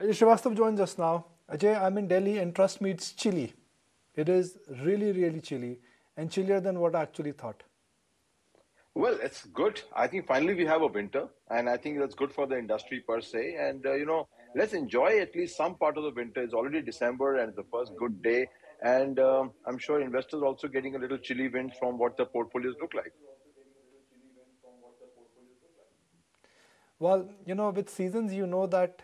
Ajay Srivastava joins us now. Ajay, I'm in Delhi and trust me, it's chilly. It is really, really chilly and chillier than what I actually thought. Well, it's good. I think finally we have a winter and I think that's good for the industry per se. And, you know, let's enjoy at least some part of the winter. It's already December and the first good day. And I'm sure investors also getting a little chilly wind from what the portfolios look like. Well, you know, with seasons, you know that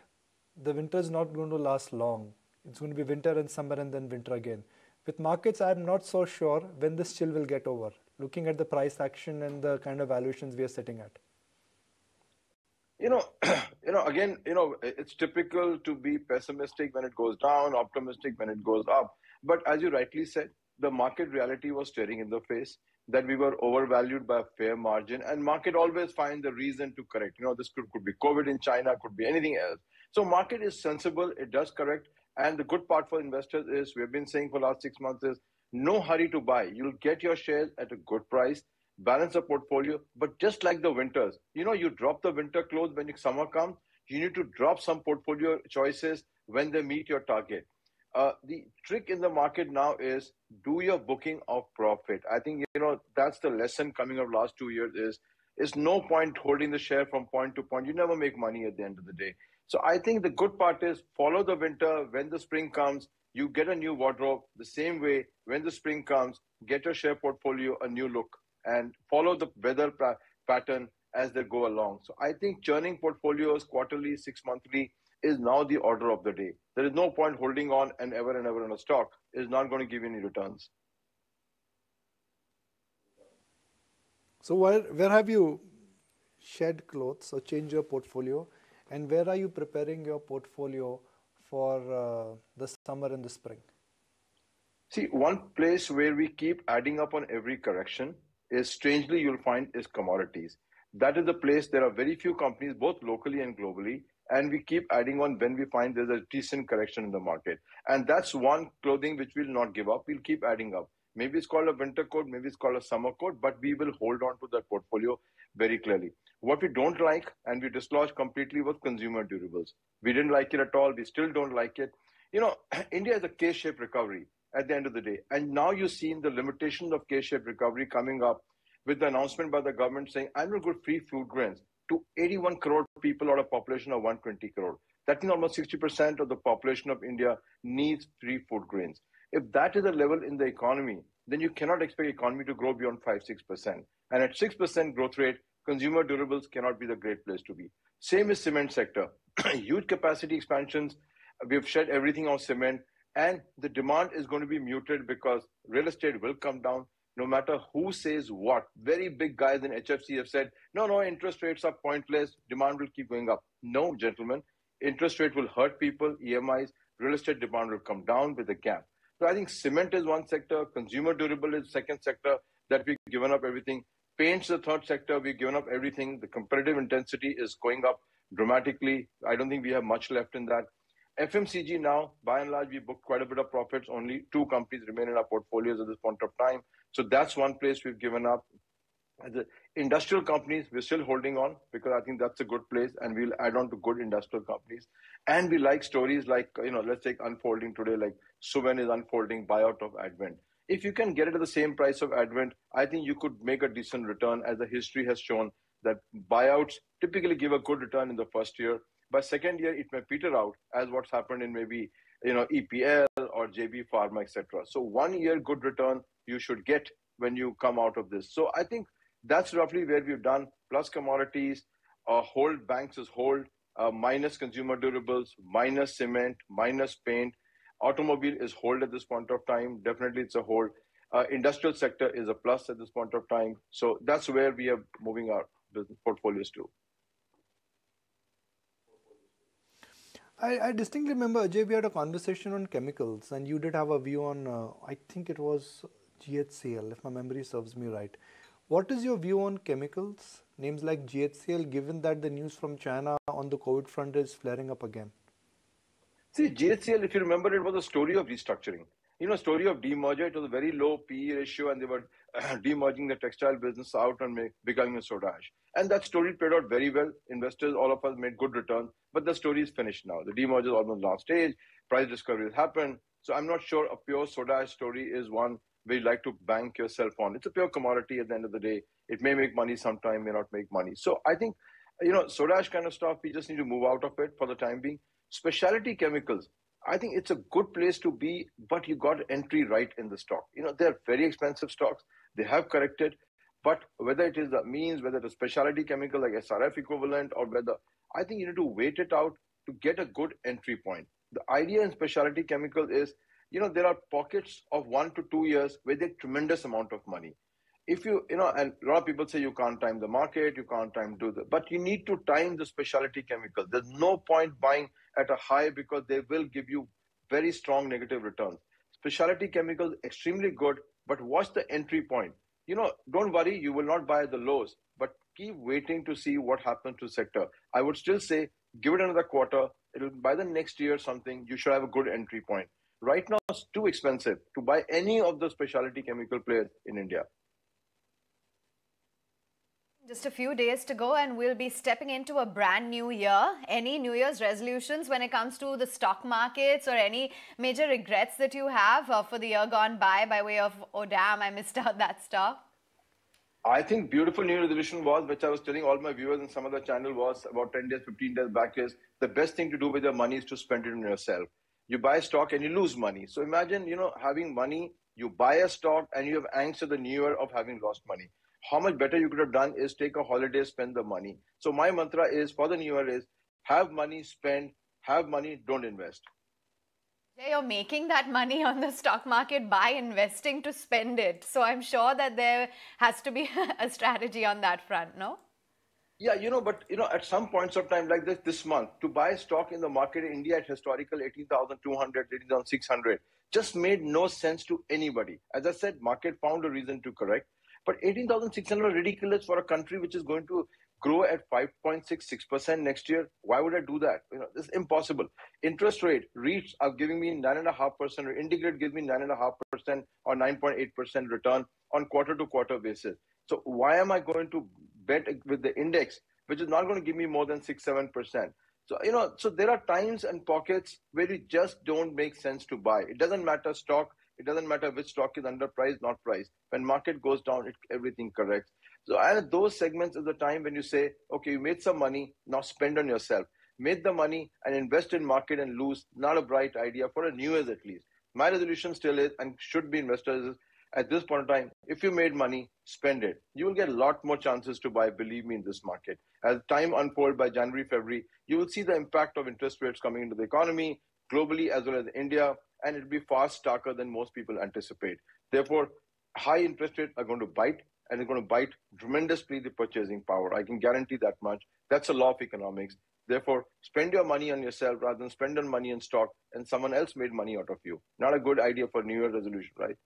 the winter is not going to last long. It's going to be winter and summer and then winter again. With markets, I'm not so sure when this chill will get over, looking at the price action and the kind of valuations we are sitting at. You know, again, you know, it's typical to be pessimistic when it goes down, optimistic when it goes up. But as you rightly said, the market reality was staring in the face that we were overvalued by a fair margin, and market always finds the reason to correct. You know, this could be COVID in China, could be anything else. So market is sensible, it does correct. And the good part for investors is, we've been saying for the last 6 months is, no hurry to buy. You'll get your shares at a good price, balance a portfolio, but just like the winters, you know, you drop the winter clothes when summer comes, you need to drop some portfolio choices when they meet your target. The trick in the market now is do your booking of profit. I think, you know, that's the lesson coming of last 2 years is, it's no point holding the share from point to point. You never make money at the end of the day. So I think the good part is follow the winter. When the spring comes, you get a new wardrobe. The same way, when the spring comes, get your share portfolio a new look and follow the weather pattern as they go along. So I think churning portfolios quarterly, 6 monthly is now the order of the day. There is no point holding on and ever on a stock. It's not going to give you any returns. So where have you shed clothes or changed your portfolio? And where are you preparing your portfolio for the summer and the spring? See, one place where we keep adding up on every correction is, strangely you'll find, is commodities. That is the place there are very few companies, both locally and globally, and we keep adding on when we find there's a decent correction in the market. And that's one clothing which we'll not give up. We'll keep adding up. Maybe it's called a winter coat, maybe it's called a summer coat, but we will hold on to that portfolio very clearly. What we don't like and we dislodge completely was consumer durables. We didn't like it at all. We still don't like it. You know, India is a K-shaped recovery at the end of the day. And now you've seen the limitations of K-shaped recovery coming up with the announcement by the government saying, I'm going to give free food grains to 81 crore people out of a population of 120 crore. That means almost 60% of the population of India needs free food grains. If that is a level in the economy, then you cannot expect economy to grow beyond 5-6%. And at 6% growth rate, consumer durables cannot be the great place to be. Same is cement sector. Huge capacity expansions. We've shed everything on cement. And the demand is going to be muted because real estate will come down no matter who says what. Very big guys in HFC have said, no, interest rates are pointless. Demand will keep going up. No, gentlemen. Interest rate will hurt people, EMIs. Real estate demand will come down with a gap. So I think cement is one sector. Consumer durable is the second sector that we've given up everything. Paints the third sector, we've given up everything. The competitive intensity is going up dramatically. I don't think we have much left in that. FMCG now, by and large, we booked quite a bit of profits. Only 2 companies remain in our portfolios at this point of time. So that's one place we've given up. The industrial companies, we're still holding on because I think that's a good place and we'll add on to good industrial companies. And we like stories like, you know, let's take unfolding today, like Suven is unfolding, buyout of Advent. If you can get it at the same price of Advent, I think you could make a decent return, as the history has shown that buyouts typically give a good return in the first year. By second year, it may peter out, as what's happened in maybe, you know, EPL or JB Pharma, etc. So 1 year good return you should get when you come out of this. So I think that's roughly where we've done, plus commodities, hold banks is hold, minus consumer durables, minus cement, minus paint. Automobile is hold at this point of time. Definitely it's a hold. Industrial sector is a plus at this point of time. So that's where we are moving our business portfolios to. I distinctly remember, Ajay, we had a conversation on chemicals and you did have a view on, I think it was GHCL, if my memory serves me right. What is your view on chemicals, names like GHCL, given that the news from China on the COVID front is flaring up again? See, GHCL, if you remember, it was a story of restructuring. You know, story of demerger. It was a very low PE ratio and they were demerging the textile business out and becoming a soda ash. And that story played out very well. Investors, all of us, made good returns. But the story is finished now. The demerger is almost last stage. Price discovery has happened. So I'm not sure a pure soda ash story is one where you like to bank yourself on. It's a pure commodity at the end of the day. It may make money sometime, may not make money. So I think, you know, soda ash kind of stuff, we just need to move out of it for the time being. Specialty chemicals, I think it's a good place to be, but you got entry right in the stock. You know, they're very expensive stocks. They have corrected. But whether it is the means, whether it's a specialty chemical like SRF equivalent, or whether, I think you need to wait it out to get a good entry point. The idea in specialty chemical is, you know, there are pockets of 1 to 2 years where there's a tremendous amount of money. If you, you know, and a lot of people say you can't time the market, you can't time do that, but you need to time the specialty chemical. There's no point buying at a high because they will give you very strong negative returns. Specialty chemicals, extremely good, but watch the entry point. You know, don't worry, you will not buy at the lows, but keep waiting to see what happens to the sector. I would still say, give it another quarter. It'll by the next year or something, you should have a good entry point. Right now, it's too expensive to buy any of the specialty chemical players in India. Just a few days to go and we'll be stepping into a brand new year. Any New Year's resolutions when it comes to the stock markets or any major regrets that you have for the year gone by way of, oh damn, I missed out that stock? I think beautiful New Year resolution was, which I was telling all my viewers and some other channel was about 10 days, 15 days back is, the best thing to do with your money is to spend it on yourself. You buy stock and you lose money. So imagine, you know, having money, you buy a stock and you have angst of the New Year of having lost money. How much better you could have done is take a holiday, spend the money. So my mantra is for the New Year is have money, spend, have money, don't invest. You're making that money on the stock market by investing to spend it. So I'm sure that there has to be a strategy on that front, no? Yeah, you know, but you know, at some points of time like this month, to buy stock in the market in India at historical 18,200, 18,600 just made no sense to anybody. As I said, market found a reason to correct. But 18,600 is ridiculous for a country which is going to grow at 5.66% next year. Why would I do that? You know, this is impossible. Interest rate, REITs are giving me 9.5%, or IndiGrid gives me 9.5% or 9.8% return on quarter-to-quarter basis. So why am I going to bet with the index, which is not going to give me more than 6, 7%? So, you know, so there are times and pockets where it just don't make sense to buy. It doesn't matter stock. It doesn't matter which stock is underpriced, not priced. When market goes down, everything corrects. So and those segments is the time when you say, okay, you made some money, now spend on yourself. Made the money and invest in market and lose, not a bright idea for a New Year's at least. My resolution still is, and should be investors, is at this point in time, if you made money, spend it. You will get a lot more chances to buy, believe me, in this market. As time unfolds by January, February, you will see the impact of interest rates coming into the economy, globally as well as India, and it'll be far starker than most people anticipate. Therefore, high interest rates are going to bite, and they're going to bite tremendously the purchasing power. I can guarantee that much. That's a law of economics. Therefore, spend your money on yourself rather than spend on money in stock, and someone else made money out of you. Not a good idea for New Year resolution, right?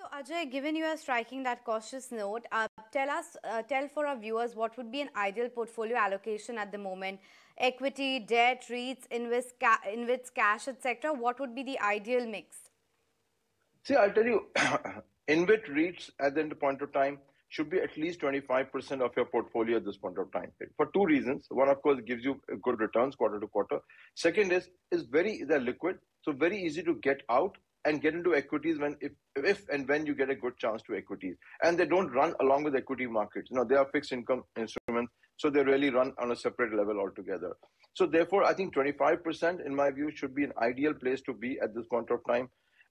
So Ajay, given you are striking that cautious note, tell for our viewers what would be an ideal portfolio allocation at the moment. Equity, debt, REITs, InvITs, cash, etc. What would be the ideal mix? See, I'll tell you, InvIT REITs at the end of point of time should be at least 25% of your portfolio at this point of time. For two reasons. One, of course, gives you good returns quarter to quarter. Second is they're liquid, so very easy to get out and get into equities when if and when you get a good chance to equities. And they don't run along with equity markets. You know, they are fixed income instruments. So they really run on a separate level altogether. So therefore, I think 25%, in my view, should be an ideal place to be at this point of time.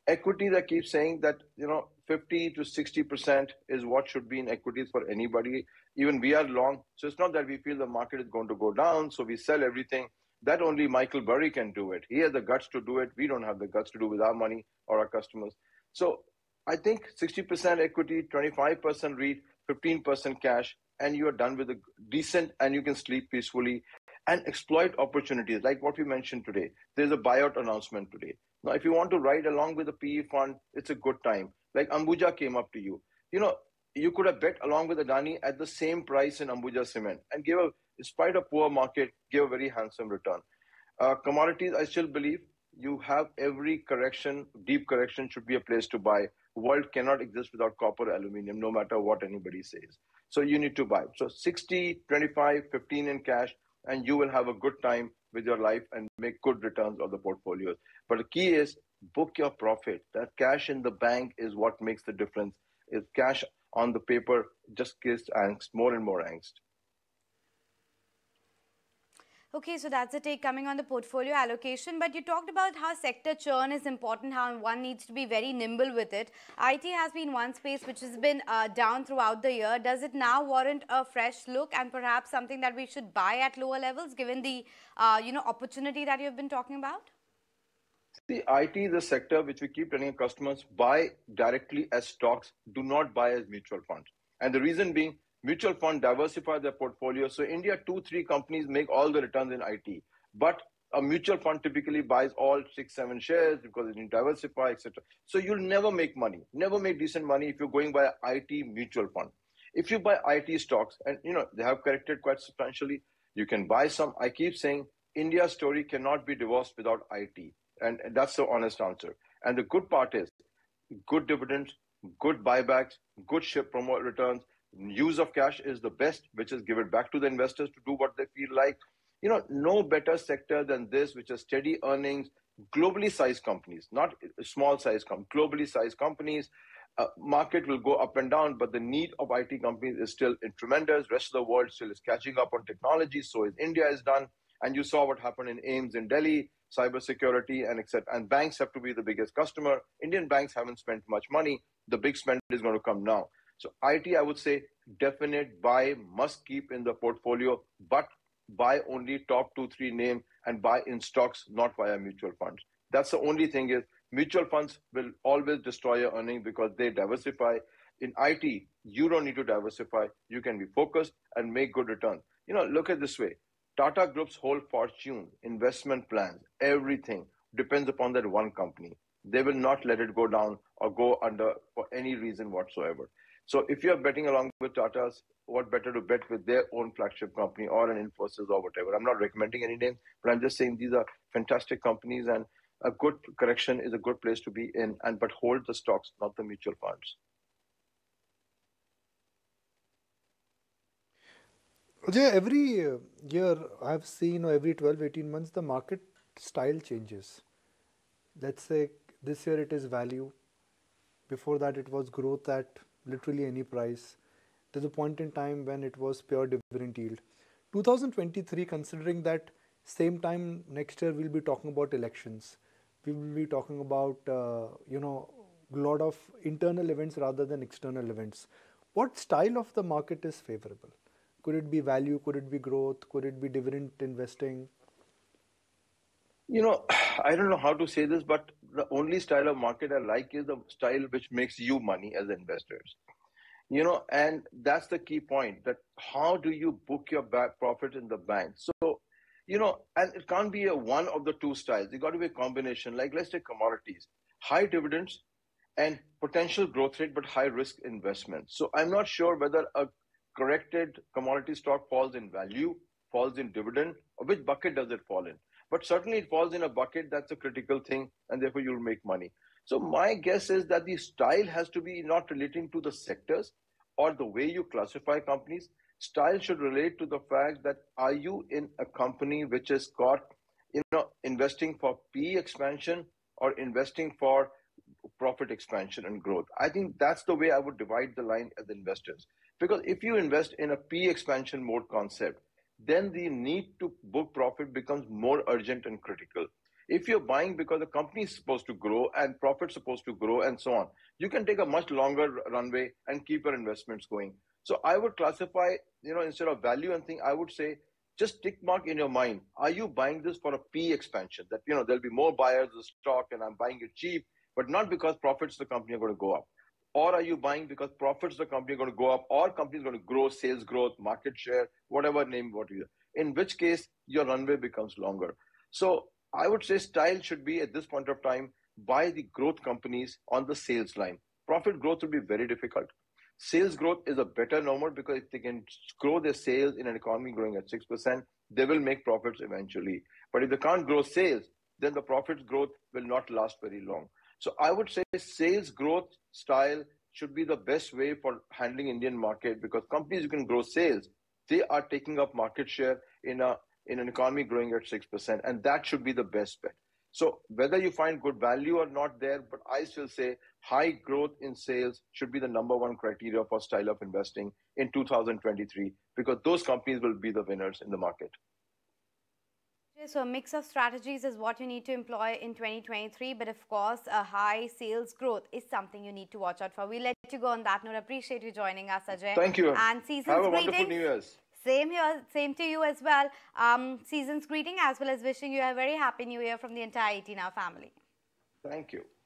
Equities, I keep saying that, you know, 50 to 60% is what should be in equities for anybody. Even we are long. So it's not that we feel the market is going to go down, so we sell everything. That only Michael Burry can do it. He has the guts to do it. We don't have the guts to do with our money or our customers. So I think 60% equity, 25% REIT, 15% cash, and you are done with a decent and you can sleep peacefully and exploit opportunities like what we mentioned today. There's a buyout announcement today. Now, if you want to ride along with a PE fund, it's a good time. Like Ambuja came up to you. You know, you could have bet along with Adani at the same price in Ambuja Cement and gave a, despite a poor market, gave a very handsome return. Commodities, I still believe you have every correction, deep correction should be a place to buy. World cannot exist without copper, aluminium, no matter what anybody says. So you need to buy. So 60, 25, 15 in cash, and you will have a good time with your life and make good returns of the portfolios. But the key is book your profit. That cash in the bank is what makes the difference. Is cash on the paper just gives angst, more and more angst. Okay, so that's a take coming on the portfolio allocation. But you talked about how sector churn is important, how one needs to be very nimble with it. IT has been one space which has been down throughout the year. Does it now warrant a fresh look and perhaps something that we should buy at lower levels given the opportunity that you've been talking about? The IT is a sector which we keep telling our customers, buy directly as stocks, do not buy as mutual funds. And the reason being, mutual fund diversify their portfolio. So India, 2-3 companies make all the returns in IT. But a mutual fund typically buys all 6-7 shares because it didn't diversify, etc. So you'll never make money, never make decent money if you're going by IT mutual fund. If you buy IT stocks, and you know they have corrected quite substantially, you can buy some. I keep saying India's story cannot be divorced without IT. And that's the honest answer. And the good part is good dividends, good buybacks, good share promote returns. Use of cash is the best, which is give it back to the investors to do what they feel like. You know, no better sector than this, which is steady earnings, globally sized companies, not small sized companies, globally sized companies. Market will go up and down, but the need of IT companies is still tremendous. Rest of the world still is catching up on technology. So is India is done. And you saw what happened in AIMS in Delhi, cybersecurity, and etc. And banks have to be the biggest customer. Indian banks haven't spent much money. The big spend is going to come now. So IT, I would say, definite buy, must keep in the portfolio, but buy only top 2-3 names and buy in stocks, not via mutual funds. That's the only thing is mutual funds will always destroy your earnings because they diversify. In IT, you don't need to diversify. You can be focused and make good returns. You know, look at this way. Tata Group's whole fortune, investment plans, everything depends upon that one company. They will not let it go down or go under for any reason whatsoever. So if you're betting along with Tata's, what better to bet with their own flagship company or an Infosys or whatever. I'm not recommending any name, but I'm just saying these are fantastic companies and a good correction is a good place to be in, and but hold the stocks, not the mutual funds. Ajay, every year I've seen, or every 12-18 months, the market style changes. Let's say this year it is value. Before that it was growth at literally any price. There's a point in time when it was pure dividend yield. 2023, considering that same time next year we'll be talking about elections, we will be talking about a lot of internal events rather than external events. What style of the market is favorable? Could it be value? Could it be growth? Could it be dividend investing? You know, I don't know how to say this, but the only style of market I like is the style which makes you money as investors. You know, and that's the key point, that how do you book your back profit in the bank? So, you know, and it can't be a one of the two styles. It got to be a combination, like let's take commodities, high dividends and potential growth rate, but high risk investments. So I'm not sure whether a corrected commodity stock falls in value, falls in dividend, or which bucket does it fall in? But certainly it falls in a bucket, that's a critical thing, and therefore you'll make money. So my guess is that the style has to be not relating to the sectors or the way you classify companies. Style should relate to the fact that are you in a company which is got, you know, investing for PE expansion or investing for profit expansion and growth. I think that's the way I would divide the line as investors. Because if you invest in a PE expansion mode concept, then the need to book profit becomes more urgent and critical. If you're buying because the company is supposed to grow and profit's supposed to grow and so on, you can take a much longer runway and keep your investments going. So I would classify, you know, instead of value and thing, I would say just tick mark in your mind. Are you buying this for a PE expansion? That, you know, there'll be more buyers of the stock and I'm buying it cheap, but not because profits of the company are going to go up. Or are you buying because profits of the company are going to go up or companies are going to grow, sales growth, market share, whatever name, what you, in which case your runway becomes longer. So I would say style should be at this point of time, buy the growth companies on the sales line. Profit growth will be very difficult. Sales growth is a better number because if they can grow their sales in an economy growing at 6%, they will make profits eventually. But if they can't grow sales, then the profit growth will not last very long. So I would say sales growth style should be the best way for handling Indian market, because companies who can grow sales, they are taking up market share in an economy growing at 6%, and that should be the best bet. So whether you find good value or not there, but I still say high growth in sales should be the number one criteria for style of investing in 2023, because those companies will be the winners in the market. So a mix of strategies is what you need to employ in 2023, but of course, a high sales growth is something you need to watch out for. We'll let you go on that note. Appreciate you joining us, Ajay. Thank you. And season's have a greeting. Wonderful New Year's. Same here, same to you as well. Season's greeting as well as wishing you a very happy New Year from the entire ET Now family. Thank you.